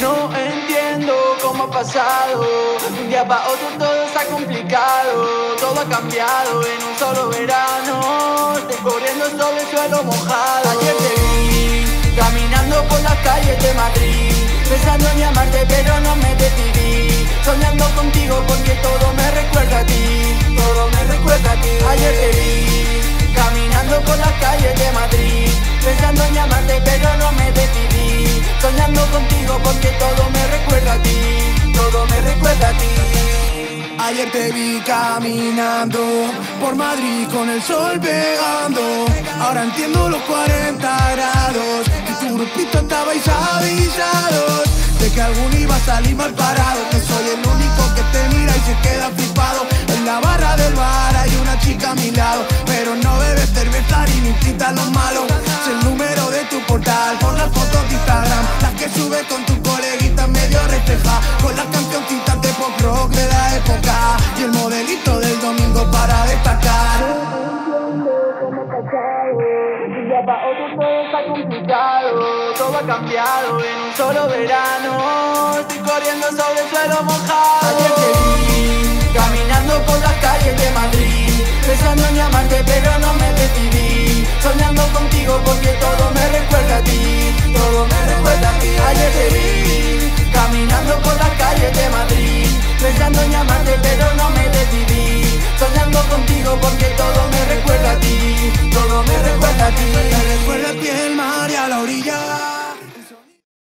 No entiendo cómo ha pasado. De un día para otro todo está complicado. Todo ha cambiado en un solo verano. Estoy corriendo sobre el suelo mojado. Ayer te vi, caminando por las calles de Madrid, pensando en llamarte pero no me decidí, soñando contigo porque todo me recuerda a ti. Todo me recuerda a ti. Ayer te vi, caminando por las calles de Madrid, pensando en llamarte pero no me decidí, soñando contigo porque todo me recuerda a ti. Todo me recuerda a ti. Ayer te vi caminando por Madrid con el sol pegando. Ahora entiendo los 40 grados y tu grupito estabais avisados de que alguno iba a salir mal parado. Que soy el único que te mira y se queda flipado. En la barra del bar hay una chica a mi lado, pero no bebes cerveza ni incita a los malos. Sé el número de tu portal con las fotos de Instagram, las que subes con tus coleguitas medio refleja, con las cancioncitas de pop rock de la época y el modelito del domingo para destacar. Para otro todo está complicado, todo ha cambiado en un solo verano. Estoy corriendo sobre el suelo mojado. Ayer te vi, caminando por las calles de Madrid, pensando en llamarte pero no me decidí, soñando contigo porque todo me recuerda a ti. Todo me recuerda a ti. Ayer te vi.